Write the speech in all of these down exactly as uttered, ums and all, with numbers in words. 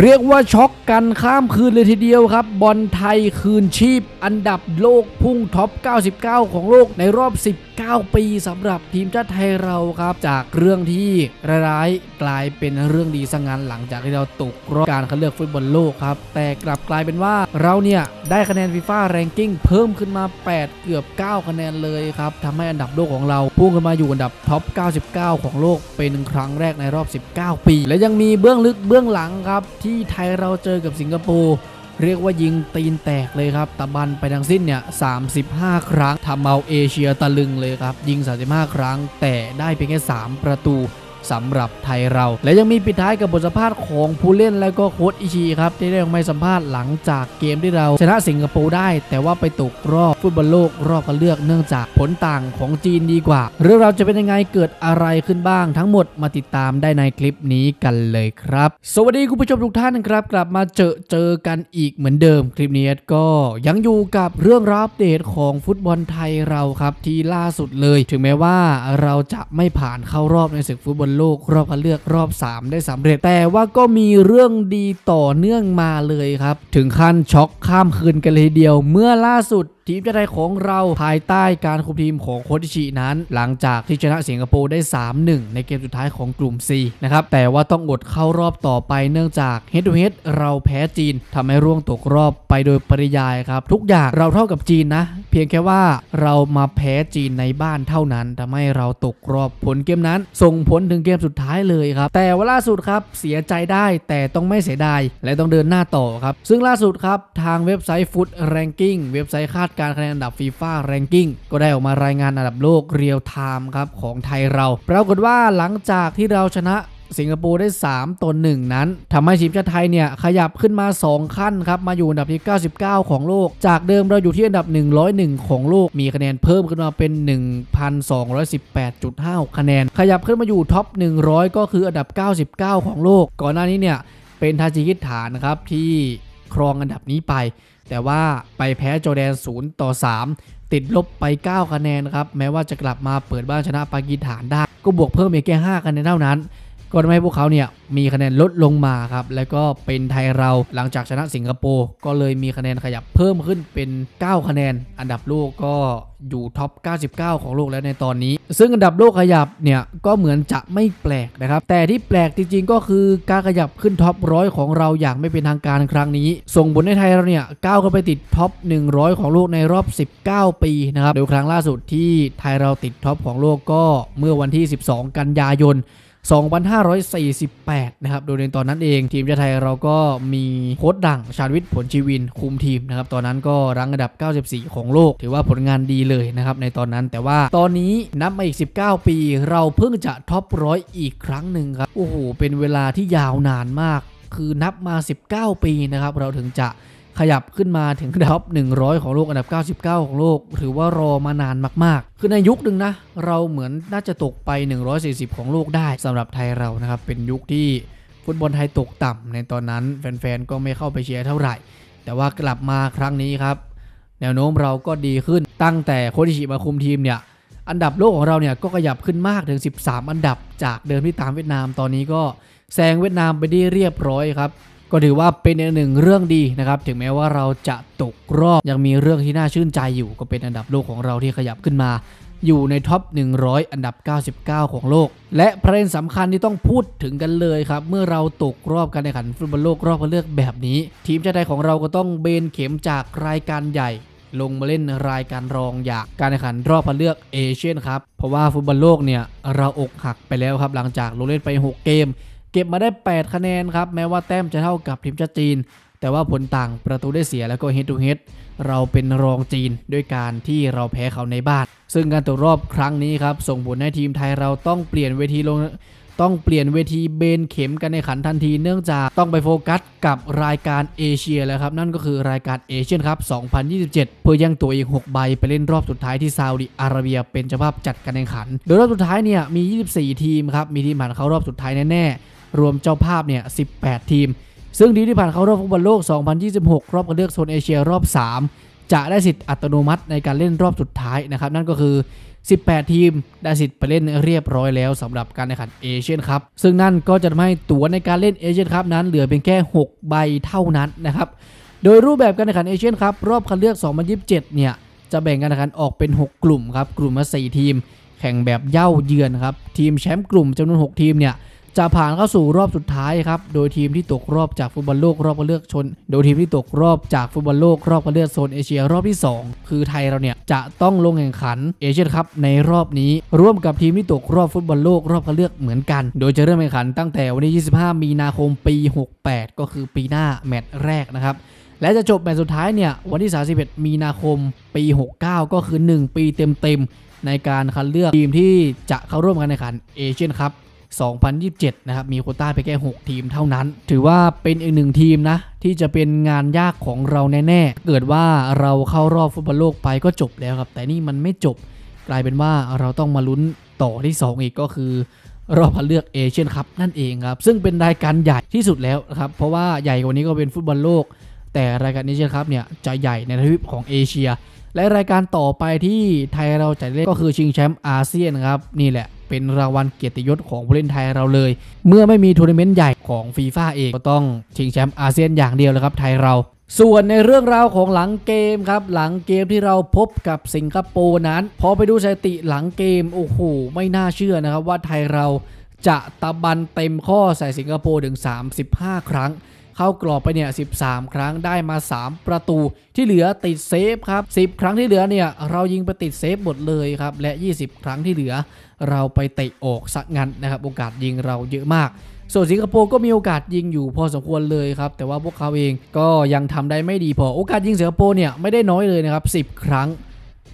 เรียกว่าช็อกกันข้ามคืนเลยทีเดียวครับบอลไทยคืนชีพอันดับโลกพุ่งท็อปเก้าสิบเก้าของโลกในรอบสิบเก้าปีสำหรับทีมชาติไทยเราครับจากเรื่องที่ร้ายกลายเป็นเรื่องดีซะงั้นหลังจากที่เราตกรอบการคัดเลือกฟุตบอลโลกครับแต่กลับกลายเป็นว่าเราเนี่ยได้คะแนนฟีฟ่าแรงกิ้งเพิ่มขึ้นมาแปดเกือบเก้าคะแนนเลยครับทำให้อันดับโลกของเราพุ่งขึ้นมาอยู่อันดับท็อปเก้าสิบเก้าของโลกเป็นครั้งแรกในรอบสิบเก้าปีและยังมีเบื้องลึกเบื้องหลังครับที่ไทยเราเจอกับสิงคโปร์เรียกว่ายิงตีนแตกเลยครับตะบันไปทั้งสิ้นเนี่ยสามสิบห้าครั้งทำเอาเอเชียตะลึงเลยครับยิงสามสิบห้าครั้งแต่ได้เพียงแค่สามประตูสำหรับไทยเราและยังมีปิดท้ายกับบทสัมภาษณ์ของผู้เล่นและก็โค้ชอิชิครับที่ได้ออกมาสัมภาษณ์หลังจากเกมที่เราชนะสิงคโปร์ได้แต่ว่าไปตกรอบฟุตบอลโลกรอบคัดเลือกเนื่องจากผลต่างของจีนดีกว่าเรื่องราวจะเป็นยังไงเกิดอะไรขึ้นบ้างทั้งหมดมาติดตามได้ในคลิปนี้กันเลยครับสวัสดีคุณผู้ชมทุกท่านครับกลับมาเจอเจอกันอีกเหมือนเดิมคลิปนี้ก็ยังอยู่กับเรื่องราวอัปเดตของฟุตบอลไทยเราครับที่ล่าสุดเลยถึงแม้ว่าเราจะไม่ผ่านเข้ารอบในศึกฟุตบอลโลกรอบคัดเลือกรอบสามได้สำเร็จแต่ว่าก็มีเรื่องดีต่อเนื่องมาเลยครับถึงขั้นช็อกข้ามคืนกันเลยเดียวเมื่อล่าสุดทีมชาติไทยของเราภายใต้การคุมทีมของโค้ชอิชินั้นหลังจากที่ชนะสิงคโปร์ได้ สามหนึ่ง ในเกมสุดท้ายของกลุ่ม ซี นะครับแต่ว่าต้องอดเข้ารอบต่อไปเนื่องจาก Head to Head เราแพ้จีนทำให้ร่วงตกรอบไปโดยปริยายครับทุกอย่างเราเท่ากับจีนนะเพียงแค่ว่าเรามาแพ้จีนในบ้านเท่านั้นทำให้เราตกรอบผลเกมนั้นส่งผลถึงเกมสุดท้ายเลยครับแต่ว่าล่าสุดครับเสียใจได้แต่ต้องไม่เสียดายและต้องเดินหน้าต่อครับซึ่งล่าสุดครับทางเว็บไซต์ Food Ranking เว็บไซต์คาดการคะแนนอันดับ FIFA Ranking ก็ได้ออกมารายงานอันดับโลกเรียลไทม์ครับของไทยเราปรากฏว่าหลังจากที่เราชนะสิงคโปร์ได้สามต่อหนึ่งนั้นทำให้ทีมชาติไทยเนี่ยขยับขึ้นมาสองขั้นครับมาอยู่อันดับที่เก้าสิบเก้าของโลกจากเดิมเราอยู่ที่อันดับหนึ่งร้อยเอ็ดของโลกมีคะแนนเพิ่มขึ้นมาเป็น หนึ่งพันสองร้อยสิบแปดจุดห้า คะแนนขยับขึ้นมาอยู่ท็อปหนึ่งร้อยก็คืออันดับเก้าสิบเก้าของโลกก่อนหน้านี้เนี่ยเป็นทาจิกิสถานครับที่ครองอันดับนี้ไปแต่ว่าไปแพ้จอร์แดนศูนย์ต่อสามติดลบไปเก้าคะแนนครับแม้ว่าจะกลับมาเปิดบ้านชนะปากีสถานได้ก็บวกเพิ่มอีกแค่ห้าคะแนนเท่านั้นก็ทำให้พวกเขาเนี่ยมีคะแนนลดลงมาครับแล้วก็เป็นไทยเราหลังจากชนะสิงคโปร์ก็เลยมีคะแนนขยับเพิ่มขึ้นเป็นเก้าคะแนนอันดับโลกก็อยู่ท็อปเก้าสิบเก้าของโลกแล้วในตอนนี้ซึ่งอันดับโลกขยับเนี่ยก็เหมือนจะไม่แปลกนะครับแต่ที่แปลกจริงๆก็คือการขยับขึ้นท็อปหนึ่งร้อยของเราอย่างไม่เป็นทางการครั้งนี้ส่งผลให้ไทยเราเนี่ยก้าวขึ้นไปติดท็อปหนึ่งร้อยของโลกในรอบสิบเก้าปีนะครับโดยครั้งล่าสุดที่ไทยเราติดท็อปของโลกก็เมื่อวันที่สิบสองกันยายนสองพันห้าร้อยสี่สิบแปดนะครับโดยในตอนนั้นเองทีมชาติไทยเราก็มีโค้ชดังชาญวิทย์ผลชีวินคุมทีมนะครับตอนนั้นก็รั้งอันดับเก้าสิบสี่ของโลกถือว่าผลงานดีเลยนะครับในตอนนั้นแต่ว่าตอนนี้นับมาอีกสิบเก้าปีเราเพิ่งจะท็อปร้อยอีกครั้งหนึ่งครับโอ้โหเป็นเวลาที่ยาวนานมากคือนับมาสิบเก้าปีนะครับเราถึงจะขยับขึ้นมาถึงท็อปหนึ่งร้อยของโลกอันดับเก้าสิบเก้าของโลกถือว่ารอมานานมากๆคือในยุคหนึ่งนะเราเหมือนน่าจะตกไปหนึ่งร้อยสี่สิบของโลกได้สำหรับไทยเรานะครับเป็นยุคที่ฟุตบอลไทยตกต่ำในตอนนั้นแฟนๆก็ไม่เข้าไปเชียร์เท่าไหร่แต่ว่ากลับมาครั้งนี้ครับแนวโน้มเราก็ดีขึ้นตั้งแต่โค้ชอิชิมาคุมทีมเนี่ยอันดับโลกของเราเนี่ยก็ขยับขึ้นมากถึงสิบสามอันดับจากเดิมที่ตามเวียดนามตอนนี้ก็แซงเวียดนามไปได้เรียบร้อยครับก็ถือว่าเป็นหนึ่งเรื่องดีนะครับถึงแม้ว่าเราจะตกรอบยังมีเรื่องที่น่าชื่นใจอยู่ก็เป็นอันดับโลกของเราที่ขยับขึ้นมาอยู่ในท็อปหนึ่งร้อยอันดับเก้าสิบเก้าของโลกและประเด็นสำคัญที่ต้องพูดถึงกันเลยครับเมื่อเราตกรอบการแข่งขันฟุตบอลโลกรอบคัดเลือกแบบนี้ทีมชาติไทยของเราก็ต้องเบนเข็มจากรายการใหญ่ลงมาเล่นรายการรองอย่างการแข่งขันรอบคัดเลือกเอเชียนครับเพราะว่าฟุตบอลโลกเนี่ยเราอกหักไปแล้วครับหลังจากลงเล่นไปหกเกมเก็บมาได้แปดคะแนนครับแม้ว่าแต้มจะเท่ากับทีมชาติจีนแต่ว่าผลต่างประตูได้เสียแล้วก็เฮดทูเฮดเราเป็นรองจีนด้วยการที่เราแพ้เขาในบ้านซึ่งการตกรอบครั้งนี้ครับส่งผลให้ทีมไทยเราต้องเปลี่ยนเวทีลงต้องเปลี่ยนเวทีเบนเข็มกันในขันทันทีเนื่องจากต้องไปโฟกัสกับรายการเอเชียแล้วครับนั่นก็คือรายการเอเชียนครับสองพันยี่สิบเจ็ดเพื่อยังตัวอีกหกใบไปเล่นรอบสุดท้ายที่ซาอุดิอาระเบียเป็นเจ้าภาพจัดการแข่งขันโดยรอบสุดท้ายเนี่ยมียี่สิบสี่ทีมครับมีทีมผ่านเข้ารอบสุดท้ายแน่รวมเจ้าภาพเนี่ยสิบแปดทีมซึ่งทีมที่ผ่านเข้ารอบฟุตบอลโลกสองพันยี่สิบหกรอบคัดเลือกโซนเอเชียรอบ สาม จะได้สิทธิ์อัตโนมัติในการเล่นรอบสุดท้ายนะครับนั่นก็คือสิบแปดทีมได้สิทธิ์ไปเล่นเรียบร้อยแล้วสำหรับการแข่งขันเอเชียนคัพซึ่งนั่นก็จะทำให้ตั๋วในการเล่นเอเชียนคัพนั้นเหลือเพียงแค่หกใบเท่านั้นนะครับโดยรูปแบบการแข่งขันเอเชียนคัพรอบคัดเลือกสองพันยี่สิบเจ็ดเนี่ยจะแบ่งการแข่งขันออกเป็นหกกลุ่มครับกลุ่มละสี่ทีมแข่งแบบเย่าเยือนครับทีมแชมป์กลุ่มจำนวนหกทีมเนี่ยจะผ่านเข้าสู่รอบสุดท้ายครับโดยทีมที่ตกรอบจากฟุตบอลโลกรอบคัดเลือกชนโดยทีมที่ตกรอบจากฟุตบอลโลกรอบคัดเลือกโซนเอเชียรอบที่สองคือไทยเราเนี่ยจะต้องลงแข่งขันเอเชียนคัพในรอบนี้ร่วมกับทีมที่ตกรอบฟุตบอลโลกรอบคัดเลือกเหมือนกันโดยจะเริ่มแข่งขันตั้งแต่วันที่ยี่สิบห้ามีนาคมปีหกแปดก็คือปีหน้าแมตช์แรกนะครับและจะจบแมตช์สุดท้ายเนี่ยวันที่สามสิบเอ็ดมีนาคมปีหกเก้าก็คือหนึ่งปีเต็มๆในการคัดเลือกทีมที่จะเข้าร่วมการแข่งขันเอเชียนคัพสองพันยี่สิบเจ็ดนะครับมีโควต้าไปแค่หกทีมเท่านั้นถือว่าเป็นอีกหนึ่งทีมนะที่จะเป็นงานยากของเราแน่ๆเกิดว่าเราเข้ารอบฟุตบอลโลกไปก็จบแล้วครับแต่นี่มันไม่จบกลายเป็นว่าเราต้องมาลุ้นต่อที่สองอีกก็คือรอบคัดเลือกเอเชียนคัพนั่นเองครับซึ่งเป็นรายการใหญ่ที่สุดแล้วครับเพราะว่าใหญ่กว่านี้ก็เป็นฟุตบอลโลกแต่รายการเอเชียนคัพเนี่ยจะใหญ่ในทวีปของเอเชียและรายการต่อไปที่ไทยเราจะเล่นก็คือชิงแชมป์อาเซียนครับนี่แหละเป็นรางวัลเกียรติยศของผู้เล่นไทยเราเลยเมื่อไม่มีทัวร์นาเมนต์ใหญ่ของฟีฟ่าเองก็ต้องชิงแชมป์อาเซียนอย่างเดียวเลยครับไทยเราส่วนในเรื่องราวของหลังเกมครับหลังเกมที่เราพบกับสิงคโปร์นั้นพอไปดูสถิติหลังเกมโอ้โหไม่น่าเชื่อนะครับว่าไทยเราจะตะบันเต็มข้อใส่สิงคโปร์ถึงสามสิบห้าครั้งเข้ากรอบไปเนี่ยสิบสามครั้งได้มาสามประตูที่เหลือติดเซฟครับสิบครั้งที่เหลือเนี่ยเรายิงไปติดเซฟหมดเลยครับและยี่สิบครั้งที่เหลือเราไปเตะออกสักงั้นนะครับโอกาสยิงเราเยอะมากส่วนสิงคโปร์ก็มีโอกาสยิงอยู่พอสมควรเลยครับแต่ว่าพวกเขาเองก็ยังทำได้ไม่ดีพอโอกาสยิงสิงคโปร์เนี่ยไม่ได้น้อยเลยนะครับสิบครั้ง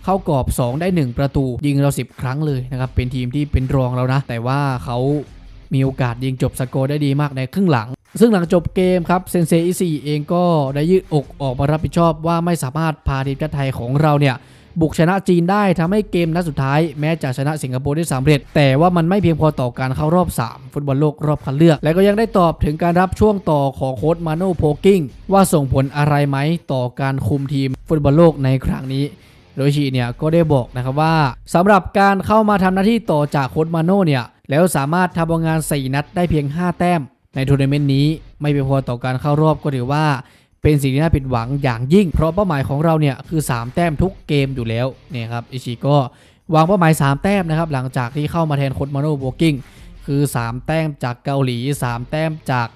เข้ากรอบสองได้หนึ่งประตูยิงเราสิบครั้งเลยนะครับเป็นทีมที่เป็นรองเรานะแต่ว่าเขามีโอกาสยิงจบสกอร์ได้ดีมากในครึ่งหลังซึ่งหลังจบเกมครับเซนเซอิซีเองก็ได้ยืดอกออกมารับผิดชอบว่าไม่สามารถพาทีมชาติไทยของเราเนี่ยบุกชนะจีนได้ทำให้เกมนัดสุดท้ายแม้จะชนะสิงคโปร์ได้สำเร็จแต่ว่ามันไม่เพียงพอต่อการเข้ารอบสามฟุตบอลโลกรอบคัดเลือกและก็ยังได้ตอบถึงการรับช่วงต่อของโค้ชมาโน่โพกิ้งว่าส่งผลอะไรไหมต่อการคุมทีมฟุตบอลโลกในครั้งนี้โดยชีเนี่ยก็ได้บอกนะครับว่าสำหรับการเข้ามาทำหน้าที่ต่อจากโค้ชมาโน่เนี่ยแล้วสามารถทำผลงานสี่นัดได้เพียงห้าแต้มในทัวร์นาเมนต์นี้ไม่เพียงพอต่อการเข้ารอบก็ถือว่าเป็นสิ่งที่น่าผิดหวังอย่างยิ่งเพราะเป้าหมายของเราเนี่ยคือสามแต้มทุกเกมอยู่แล้วเนี่ยครับอิชิก็วางเป้าหมายสามแต้มนะครับหลังจากที่เข้ามาแทนโค้ชมาโน่โพกิ้งคือสามแต้มจากเกาหลีสามแต้มจา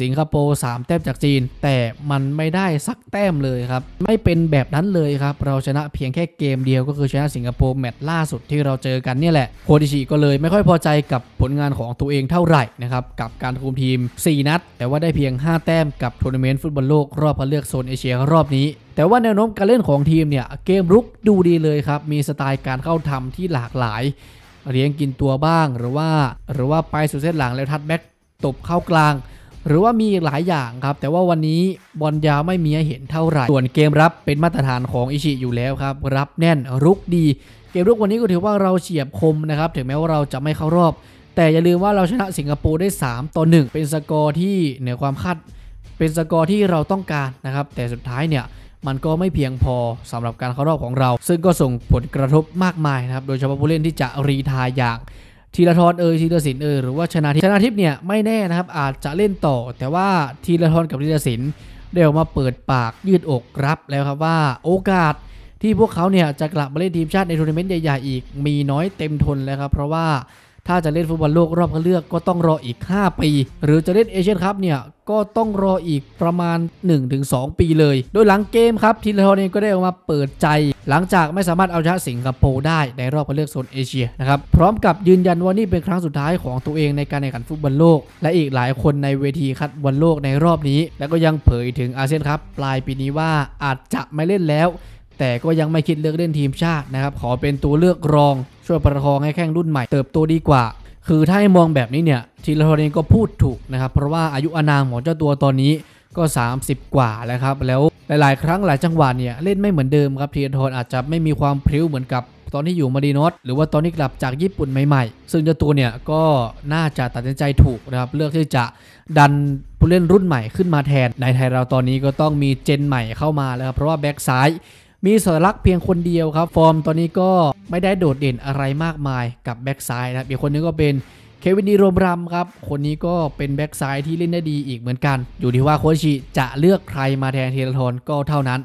กสิงคโปร์สามแต้มจากจีนแต่มันไม่ได้สักแต้มเลยครับไม่เป็นแบบนั้นเลยครับเราชนะเพียงแค่เกมเดียวก็คือชนะสิงคโปร์แมตช์ล่าสุดที่เราเจอกันนี่แหละโค้ชอิชิก็เลยไม่ค่อยพอใจกับผลงานของตัวเองเท่าไหร่นะครับกับการคุมทีมสี่นัดแต่ว่าได้เพียงห้าแต้มกับทัวร์นาเมนต์ฟุตบอลโลกรอบคัดเลือกโซนเอเชียรอบนี้แต่ว่าแนวโน้มการเล่นของทีมเนี่ยเกมรุกดูดีเลยครับมีสไตล์การเข้าทำที่หลากหลายเลี้ยงกินตัวบ้างหรือว่าหรือว่าไปสู่เส้นหลังแล้วทัดแบ็กตบเข้ากลางหรือว่ามีหลายอย่างครับแต่ว่าวันนี้บอลยาวไม่มีให้เห็นเท่าไหร่ส่วนเกมรับเป็นมาตรฐานของอิชิอยู่แล้วครับรับแน่นรุกดีเกมรุกวันนี้ก็ถือว่าเราเฉียบคมนะครับถึงแม้ว่าเราจะไม่เข้ารอบแต่อย่าลืมว่าเราชนะสิงคโปร์ได้สามต่อหนึ่งเป็นสกอร์ที่เหนือความคาดเป็นสกอร์ที่เราต้องการนะครับแต่สุดท้ายเนี่ยมันก็ไม่เพียงพอสำหรับการเข้ารอบของเราซึ่งก็ส่งผลกระทบมากมายนะครับโดยเฉพาะผู้เล่นที่จะรีไทร์อย่างธีรทรเอ่ยธีรศิลป์เอ่ยหรือว่าชนาทิพย์ชนาทิพย์เนี่ยไม่แน่นะครับอาจจะเล่นต่อแต่ว่าธีรทรกับธีรศิลป์ได้ออกมาเปิดปากยืดอกรับแล้วครับว่าโอกาสที่พวกเขาเนี่ยจะกลับมาเล่นทีมชาติในทัวร์นาเมนต์ใหญ่ๆอีกมีน้อยเต็มทนแล้วครับเพราะว่าถ้าจะเล่นฟุตบอลโลกรอบคัดเลือกก็ต้องรออีกห้าปีหรือจะเล่นเอเชียนคัพเนี่ยก็ต้องรออีกประมาณ หนึ่งถึงสอง ปีเลยโดยหลังเกมครับธีรทรเองก็ได้ออกมาเปิดใจหลังจากไม่สามารถเอาชนะสิงคโปร์ได้ในรอบคัดเลือกโซนเอเชียนะครับพร้อมกับยืนยันว่านี่เป็นครั้งสุดท้ายของตัวเองในการแข่งขันฟุตบอลโลกและอีกหลายคนในเวทีคัดบอลโลกในรอบนี้และก็ยังเผยถึงอาเซียนคัพปลายปีนี้ว่าอาจจะไม่เล่นแล้วแต่ก็ยังไม่คิดเลือกเล่นทีมชาตินะครับขอเป็นตัวเลือกรองช่วยประคองให้แข้งรุ่นใหม่เติบโตดีกว่าคือถ้าให้มองแบบนี้เนี่ยธีรทรเองก็พูดถูกนะครับเพราะว่าอายุอานามของเจ้าตัวตอนนี้ก็สามสิบกว่าแล้วครับแล้วหลายๆครั้งหลายจังหวะเนี่ยเล่นไม่เหมือนเดิมครับธีรทรอาจจะไม่มีความพริ้วเหมือนกับตอนที่อยู่มาดินอสหรือว่าตอนที่กลับจากญี่ปุ่นใหม่ๆซึ่งเจ้าตัวเนี่ยก็น่าจะตัดสินใจถูกนะครับเลือกที่จะดันผู้เล่นรุ่นใหม่ขึ้นมาแทนในไทยเราตอนนี้ก็ต้องมีเจนใหม่เข้ามาแล้วครับเพราะว่าแบ็กซ้าย มีสัญลักษณ์เพียงคนเดียวครับฟอร์มตอนนี้ก็ไม่ได้โดดเด่นอะไรมากมายกับแบ็กซ้ายนะอีกคนนึงก็เป็นเควินดีโรมรัมครับคนนี้ก็เป็นแบ็กซ้ายที่เล่นได้ดีอีกเหมือนกันอยู่ที่ว่าโคชิจะเลือกใครมาแทนธีรทรก็เท่านั้น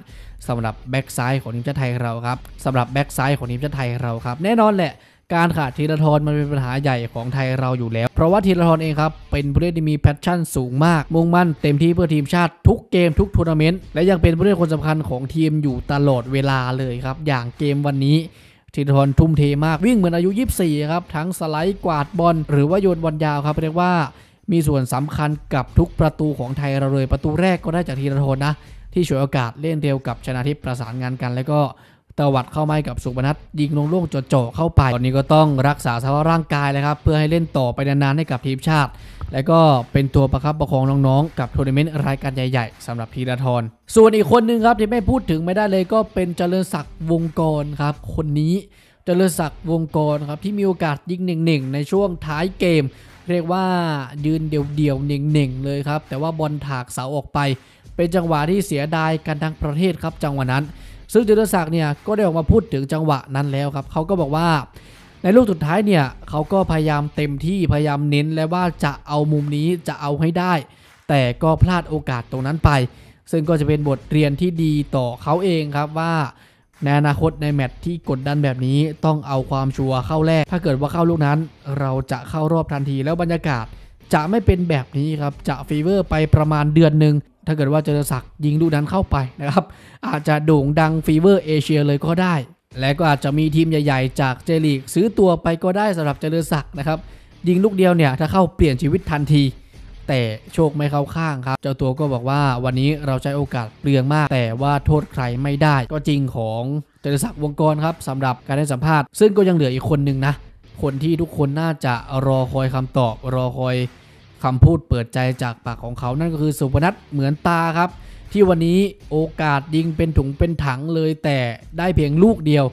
สำหรับแบ็กซ้ายของทีมชาติไทยเราครับสำหรับแบ็กซ้ายของทีมชาติไทยเราครับแน่นอนแหละการขาดธีรทรมันเป็นปัญหาใหญ่ของไทยเราอยู่แล้วเพราะว่าธีรทรเองครับเป็นผู้เล่นที่มีแพชชั่นสูงมากมุ่งมั่นเต็มที่เพื่อทีมชาติทุกเกมทุกทัวร์นาเมนต์และยังเป็นผู้เล่นคนสำคัญของทีมอยู่ตลอดเวลาเลยครับอย่างเกมวันนี้ธีรทรทุ่มเทมากวิ่งเหมือนอายุยี่สิบสี่ครับทั้งสไลด์กวาดบอลหรือว่าโยนบอลยาวครับเรียกว่ามีส่วนสำคัญกับทุกประตูของไทยเราเลยประตูแรกก็ได้จากธีรทรนะที่ฉวยโอกาสเล่นเร็วกับชนาธิปประสานงานกันแล้วก็ตวัดเข้าไม้กับสุบนัทยิงลงโล่งโจ่เข้าไปตอนนี้ก็ต้องรักษาสภาพร่างกายเลยครับเพื่อให้เล่นต่อไปนานๆให้กับทีมชาติและก็เป็นตัวประคับประคองน้องๆกับทัวร์นาเมนต์รายการใหญ่ๆสำหรับธีรทรส่วนอีกคนนึงครับที่ไม่พูดถึงไม่ได้เลยก็เป็นเจริญศักดิ์วงกรครับคนนี้เจริญศักดิ์วงกรครับที่มีโอกาสยิงหนึ่งๆในช่วงท้ายเกมเรียกว่ายืนเดี่ยวๆหนึ่งๆเลยครับแต่ว่าบอลถากเสาออกไปเป็นจังหวะที่เสียดายกันทั้งประเทศครับจังหวะนั้นซึ่งเจริญศักดิ์เนี่ยก็ได้ออกมาพูดถึงจังหวะนั้นแล้วครับเขาก็บอกว่าในลูกสุดท้ายเนี่ยเขาก็พยายามเต็มที่พยายามเน้นและว่าจะเอามุมนี้จะเอาให้ได้แต่ก็พลาดโอกาสตรงนั้นไปซึ่งก็จะเป็นบทเรียนที่ดีต่อเขาเองครับว่าในอนาคตในแมตช์ที่กดดันแบบนี้ต้องเอาความชัวร์เข้าแรกถ้าเกิดว่าเข้าลูกนั้นเราจะเข้ารอบทันทีแล้วบรรยากาศจะไม่เป็นแบบนี้ครับจะฟีเวอร์ไปประมาณเดือนหนึ่งถ้าเกิดว่าเจริญศักดิ์ยิงลูกนั้นเข้าไปนะครับอาจจะโด่งดังฟีเวอร์เอเชียเลยก็ได้และก็อาจจะมีทีมใหญ่ๆจากเจลีกซื้อตัวไปก็ได้สำหรับเจริญศักดิ์นะครับยิงลูกเดียวเนี่ยถ้าเข้าเปลี่ยนชีวิตทันทีแต่โชคไม่เข้าข้างครับเจ้าตัวก็บอกว่าวันนี้เราใช้โอกาสเปลืองมากแต่ว่าโทษใครไม่ได้ก็จริงของเจริญศักดิ์วงกรครับสำหรับการให้สัมภาษณ์ซึ่งก็ยังเหลืออีกคนนึงนะคนที่ทุกคนน่าจะรอคอยคำตอบรอคอยคำพูดเปิดใจจากปากของเขานั่นก็คือสุพนัทเหมือนตาครับที่วันนี้โอกาสยิงเป็นถุงเป็นถังเลยแต่ได้เพียงลูกเดียว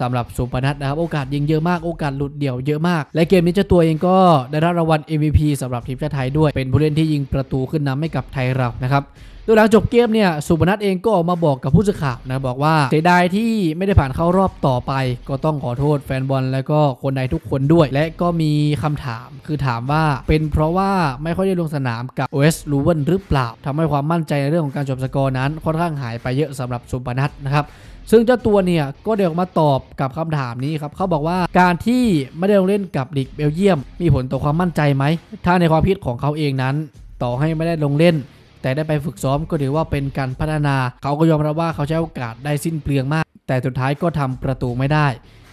สำหรับสุพนัทนะครับโอกาสยิงเยอะมากโอกาสหลุดเดี่ยวเยอะมากและเกมนี้เจ้าตัวเองก็ได้รับรางวัล เอ็ม วี พี สำหรับทีมชาติไทยด้วยเป็นผู้เล่นที่ยิงประตูขึ้นนำให้กับไทยเรานะครับโดยหลังจบเกมเนี่ยสุพนัทเองก็ออกมาบอกกับผู้สื่อข่าวนะบอกว่าเสียดายที่ไม่ได้ผ่านเข้ารอบต่อไปก็ต้องขอโทษแฟนบอลและก็คนใดทุกคนด้วยและก็มีคำถามคือถามว่าเป็นเพราะว่าไม่ค่อยได้ลงสนามกับ โอ เอส ลูเวินหรือเปล่าทำให้ความมั่นใจในเรื่องของการจบสกอร์นั้นค่อนข้างหายไปเยอะสำหรับสุพนัทนะครับซึ่งเจ้าตัวเนี่ยก็ได้ออกมาตอบกับคำถามนี้ครับเขาบอกว่าการที่ไม่ได้ลงเล่นกับลีกเบลเยียมมีผลต่อความมั่นใจไหมถ้าในความคิดของเขาเองนั้นต่อให้ไม่ได้ลงเล่นแต่ได้ไปฝึกซ้อมก็ถือว่าเป็นการพัฒนาเขาก็ยอมรับว่าเขาใช้โอกาสได้สิ้นเปลืองมากแต่สุดท้ายก็ทำประตูไม่ได้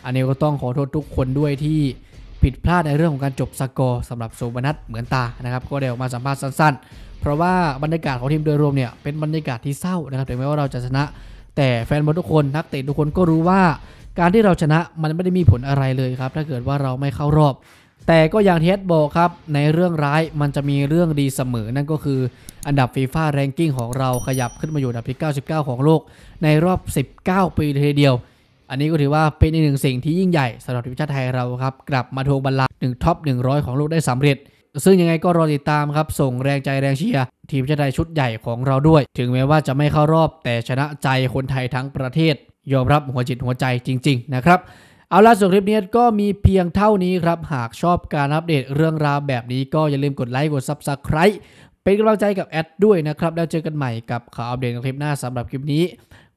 อันนี้ก็ต้องขอโทษทุกคนด้วยที่ผิดพลาดในเรื่องของการจบสกอร์สำหรับสุพนัทเหมือนตานะครับก็ได้ออกมาสัมภาษณ์สั้นๆเพราะว่าบรรยากาศของทีมโดยรวมเนี่ยเป็นบรรยากาศที่เศร้านะครับถึงแม้ว่าเราจะชนะแต่แฟนบอลทุกคนนักเตะทุกคนก็รู้ว่าการที่เราชนะมันไม่ได้มีผลอะไรเลยครับถ้าเกิดว่าเราไม่เข้ารอบแต่ก็อย่างเทสบอกครับในเรื่องร้ายมันจะมีเรื่องดีเสมอนั่นก็คืออันดับฟีฟ่าแรงกิ้งของเราขยับขึ้นมาอยู่อันดับที่เก้าสิบเก้าของโลกในรอบสิบเก้าปีทีเดียวอันนี้ก็ถือว่าเป็นอีกหนึ่งสิ่งที่ยิ่งใหญ่สำหรับทีมชาติไทยเราครับกลับมาทวงบัลลังก์หนึ่งท็อปหนึ่งร้อยของโลกได้สำเร็จซึ่งยังไงก็รอติดตามครับส่งแรงใจแรงเชียร์ทีมชาติไทยชุดใหญ่ของเราด้วยถึงแม้ว่าจะไม่เข้ารอบแต่ชนะใจคนไทยทั้งประเทศยอมรับหัวจิตหัวใจจริงๆนะครับเอาล่ะส่วนคลิปนี้ก็มีเพียงเท่านี้ครับหากชอบการอัปเดตเรื่องราวแบบนี้ก็อย่าลืมกดไลค์กด ซับสไครบ์ เป็นกำลังใจกับแอดด้วยนะครับแล้วเจอกันใหม่กับข่าวอัปเดตคลิปหน้าสำหรับคลิปนี้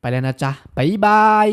ไปแล้วนะจ๊ะบ๊ายบาย